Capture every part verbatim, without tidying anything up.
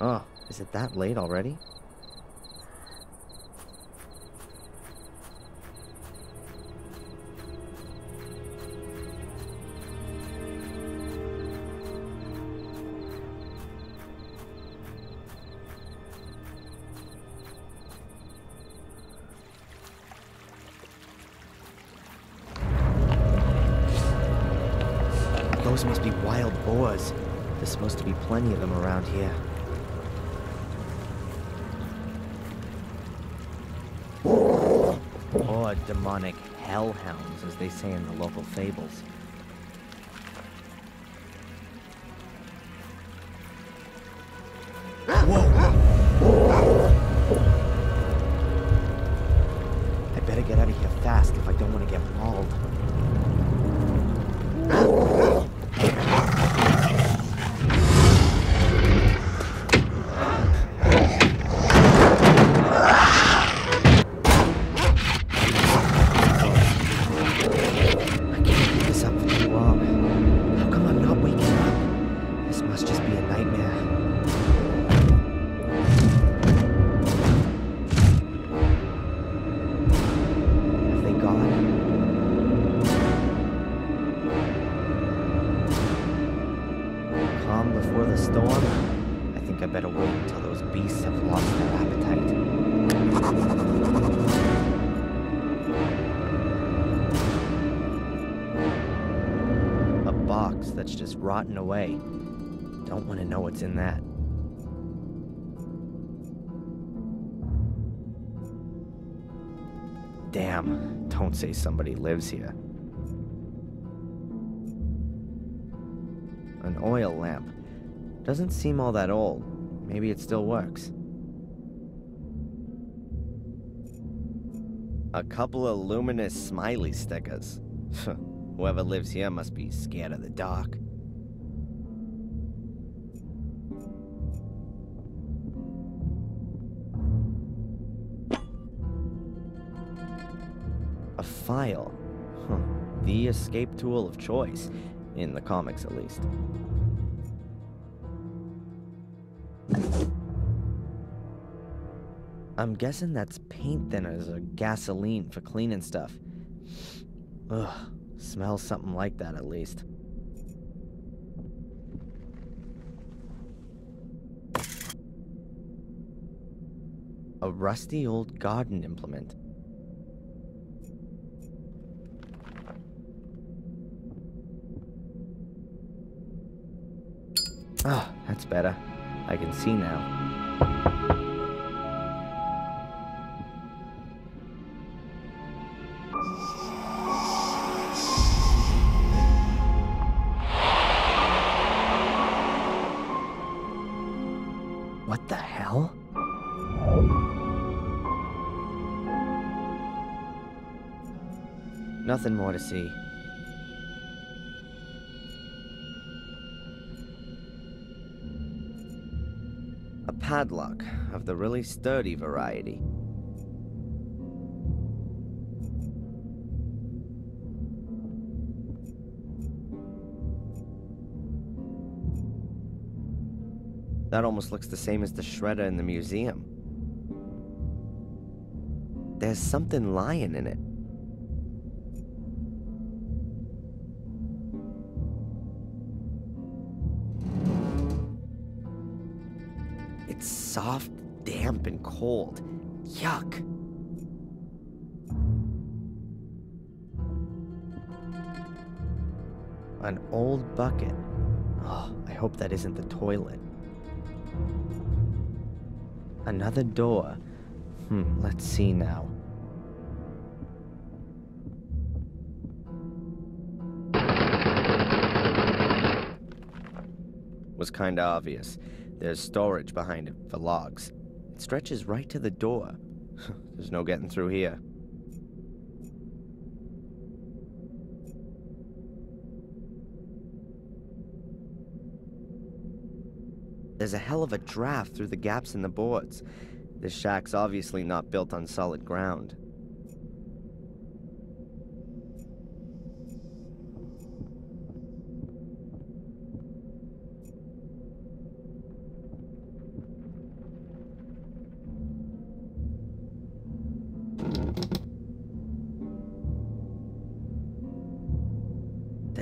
Oh, is it that late already? Those must be wild boars. There's supposed to be plenty of them around here. Or demonic hellhounds, as they say in the local fables. Whoa! I better get out of here fast if I don't want to get mauled. Before the storm, I think I better wait until those beasts have lost their appetite. A box that's just rotting away. Don't want to know what's in that. Damn, don't say somebody lives here. An oil lamp. Doesn't seem all that old. Maybe it still works. A couple of luminous smiley stickers. Whoever lives here must be scared of the dark. A file. Huh. The escape tool of choice. In the comics, at least. I'm guessing that's paint thinners or gasoline for cleaning stuff. Ugh, smells something like that at least. A rusty old garden implement. Ah, oh, that's better. I can see now. What the hell? Nothing more to see. Padlock of the really sturdy variety. That almost looks the same as the shredder in the museum. There's something lying in it. It's soft, damp, and cold. Yuck! An old bucket. Oh, I hope that isn't the toilet. Another door. Hmm, let's see now. Was kinda obvious. There's storage behind it for logs. It stretches right to the door. There's no getting through here. There's a hell of a draft through the gaps in the boards. This shack's obviously not built on solid ground.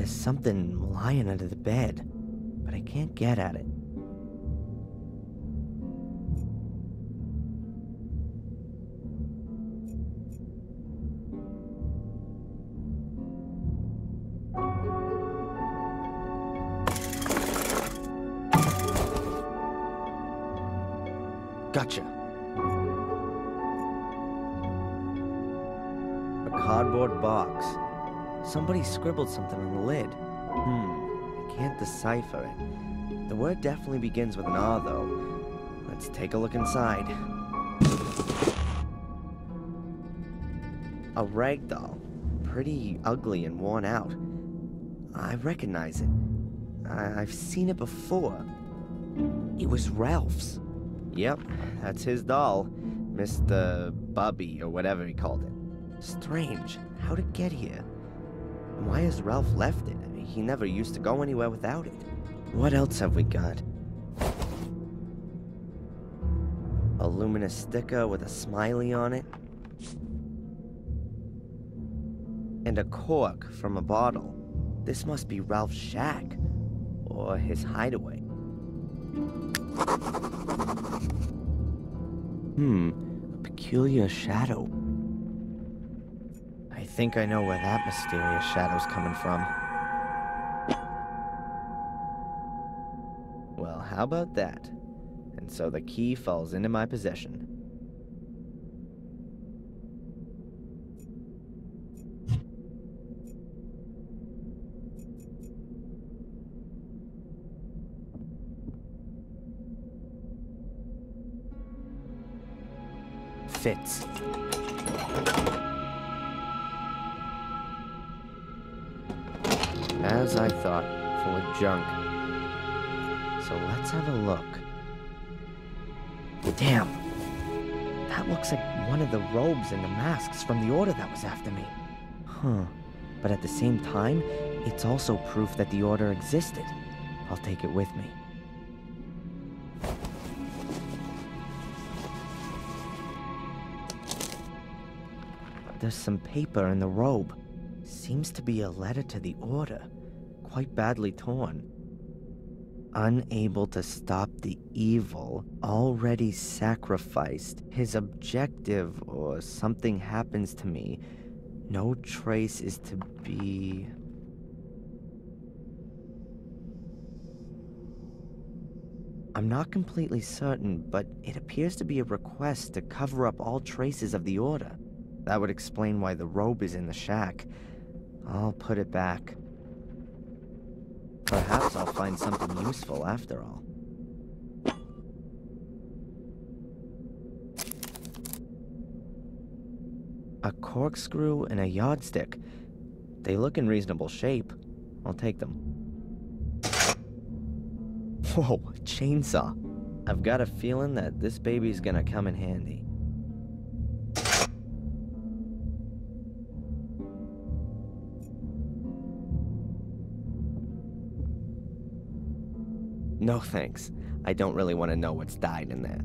there's something lying under the bed, but I can't get at it. Gotcha. A cardboard box. Somebody scribbled something on the lid. Hmm, I can't decipher it. The word definitely begins with an R, though. Let's take a look inside. A rag doll. Pretty ugly and worn out. I recognize it. I I've seen it before. It was Ralph's. Yep, that's his doll, Mister Bubby, or whatever he called it. Strange, how'd it get here? And why has Ralph left it? He never used to go anywhere without it. What else have we got? A luminous sticker with a smiley on it. And a cork from a bottle. This must be Ralph's shack, or his hideaway. Hmm, a peculiar shadow. I think I know where that mysterious shadow's coming from. Well, how about that? And so the key falls into my possession. Fits. As I thought, full of junk. So let's have a look. Damn! That looks like one of the robes and the masks from the order that was after me. Huh. But at the same time, it's also proof that the order existed. I'll take it with me. There's some paper in the robe. Seems to be a letter to the order. Quite badly torn. Unable to stop the evil, already sacrificed. His objective or something happens to me. No trace is to be... I'm not completely certain, but it appears to be a request to cover up all traces of the order. That would explain why the robe is in the shack. I'll put it back. Perhaps I'll find something useful after all. A corkscrew and a yardstick. They look in reasonable shape. I'll take them. Whoa, a chainsaw. I've got a feeling that this baby's gonna come in handy. No thanks. I don't really want to know what's died in there.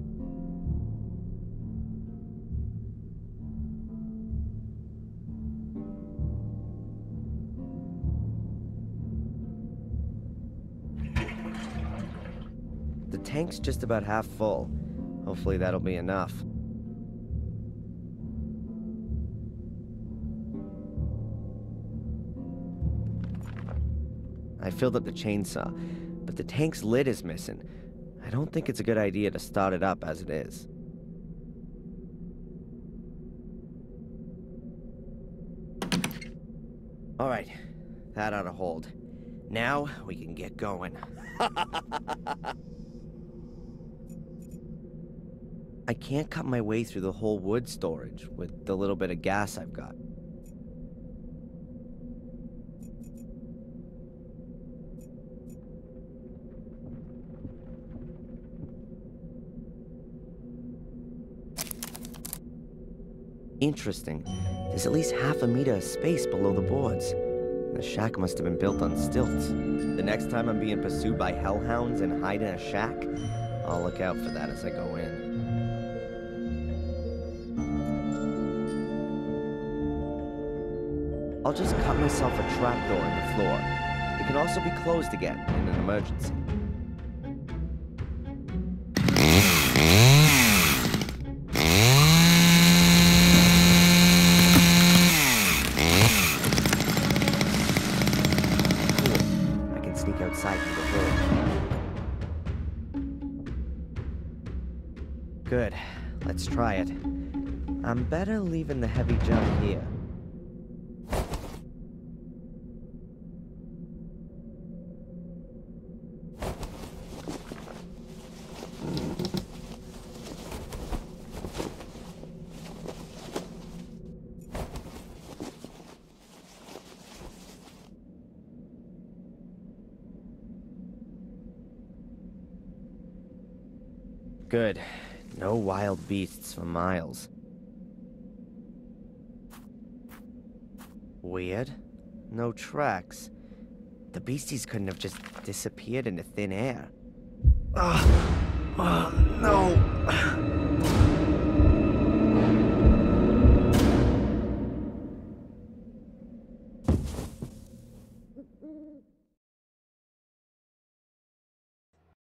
The tank's just about half full. Hopefully that'll be enough. I filled up the chainsaw. But the tank's lid is missing. I don't think it's a good idea to start it up as it is. Alright, that ought to hold. Now we can get going. I can't cut my way through the whole wood storage with the little bit of gas I've got. Interesting. There's at least half a meter of space below the boards. The shack must have been built on stilts. The next time I'm being pursued by hellhounds and hide in a shack, I'll look out for that as I go in. I'll just cut myself a trapdoor in the floor. It can also be closed again in an emergency. Cool. I can sneak outside through the hole. Good. Let's try it. I'm better leaving the heavy junk here. Good. No wild beasts for miles. Weird. No tracks. The beasties couldn't have just disappeared into thin air. Uh, uh, no.